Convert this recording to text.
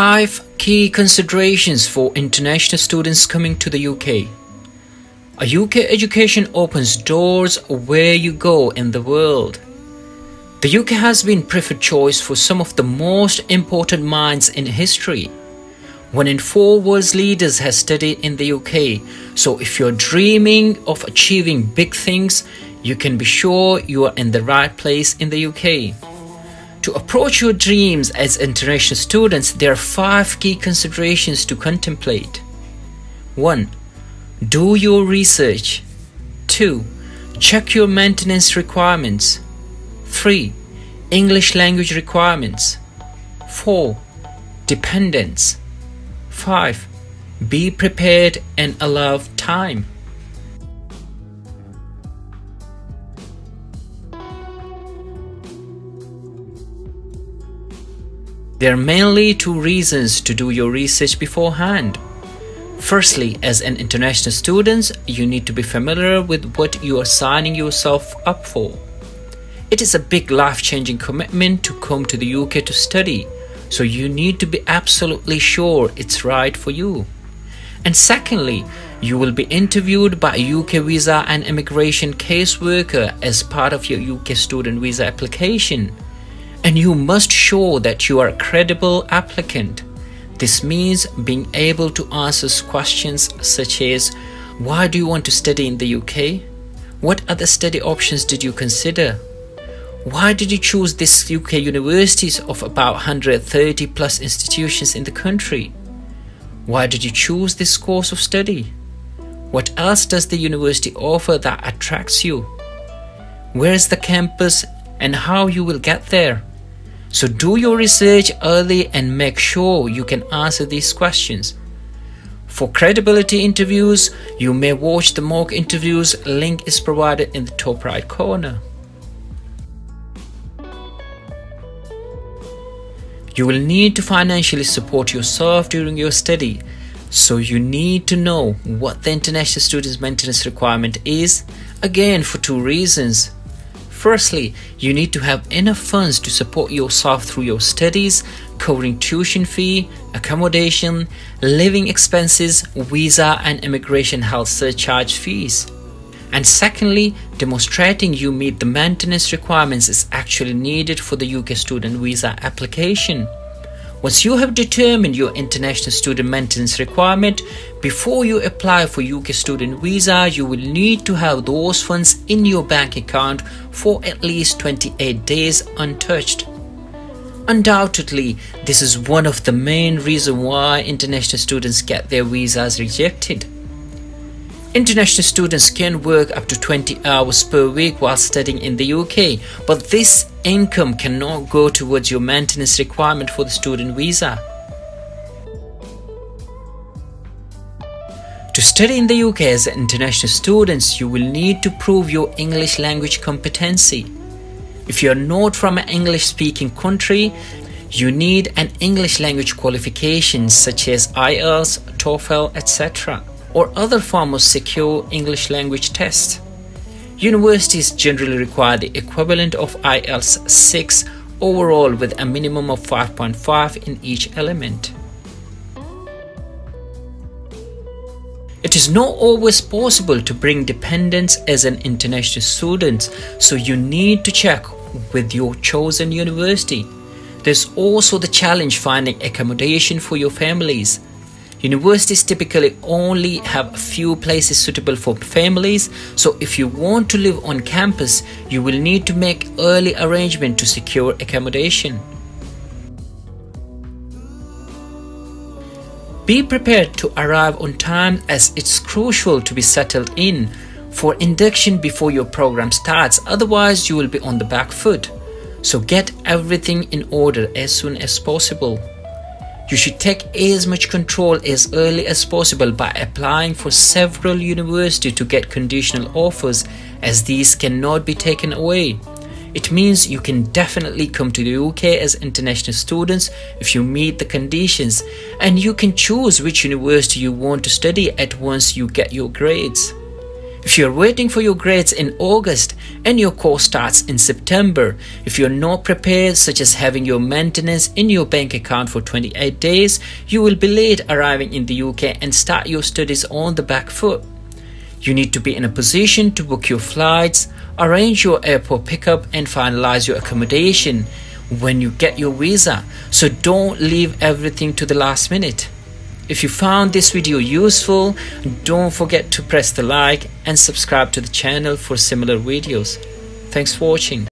5 key considerations for international students coming to the UK. A UK education opens doors where you go in the world. The UK has been preferred choice for some of the most important minds in history. 1 in 4 world's leaders has studied in the UK, so if you're dreaming of achieving big things, you can be sure you are in the right place in the UK. To approach your dreams as international students, there are 5 key considerations to contemplate. 1. Do your research. 2. Check your maintenance requirements. 3. English language requirements. 4. Dependence. 5. Be prepared and allow time. There are mainly 2 reasons to do your research beforehand. Firstly, as an international student, you need to be familiar with what you are signing yourself up for. It is a big life-changing commitment to come to the UK to study, so you need to be absolutely sure it's right for you. And secondly, you will be interviewed by a UK visa and immigration caseworker as part of your UK student visa application. And you must show that you are a credible applicant. This means being able to answer questions such as, why do you want to study in the UK? What other study options did you consider? Why did you choose these UK universities of about 130 plus institutions in the country? Why did you choose this course of study? What else does the university offer that attracts you? Where is the campus and how you will get there? So do your research early and make sure you can answer these questions. For credibility interviews, you may watch the mock interviews. Link is provided in the top right corner. You will need to financially support yourself during your study. So you need to know what the international student's maintenance requirement is, again for 2 reasons. Firstly, you need to have enough funds to support yourself through your studies, covering tuition fee, accommodation, living expenses, visa and immigration health surcharge fees. And secondly, demonstrating you meet the maintenance requirements is actually needed for the UK student visa application. Once you have determined your international student maintenance requirement, before you apply for UK student visa, you will need to have those funds in your bank account for at least 28 days untouched. Undoubtedly, this is one of the main reasons why international students get their visas rejected. International students can work up to 20 hours per week while studying in the UK, but this income cannot go towards your maintenance requirement for the student visa. To study in the UK as international students, you will need to prove your English language competency. If you are not from an English-speaking country, you need an English language qualification such as IELTS, TOEFL, etc. or other form of secure English language test. Universities generally require the equivalent of IELTS 6 overall with a minimum of 5.5 in each element. It is not always possible to bring dependents as an international student, so you need to check with your chosen university. There's also the challenge finding accommodation for your families. Universities typically only have a few places suitable for families, so if you want to live on campus, you will need to make early arrangement to secure accommodation. Be prepared to arrive on time as it's crucial to be settled in for induction before your program starts, otherwise you will be on the back foot. So get everything in order as soon as possible. You should take as much control as early as possible by applying for several universities to get conditional offers, as these cannot be taken away. It means you can definitely come to the UK as international students if you meet the conditions, and you can choose which university you want to study at once you get your grades. If you're waiting for your grades in August and your course starts in September, if you're not prepared, such as having your maintenance in your bank account for 28 days, you will be late arriving in the UK and start your studies on the back foot. You need to be in a position to book your flights, arrange your airport pickup and finalize your accommodation when you get your visa, so don't leave everything to the last minute. If you found this video useful, don't forget to press the like and subscribe to the channel for similar videos. Thanks for watching.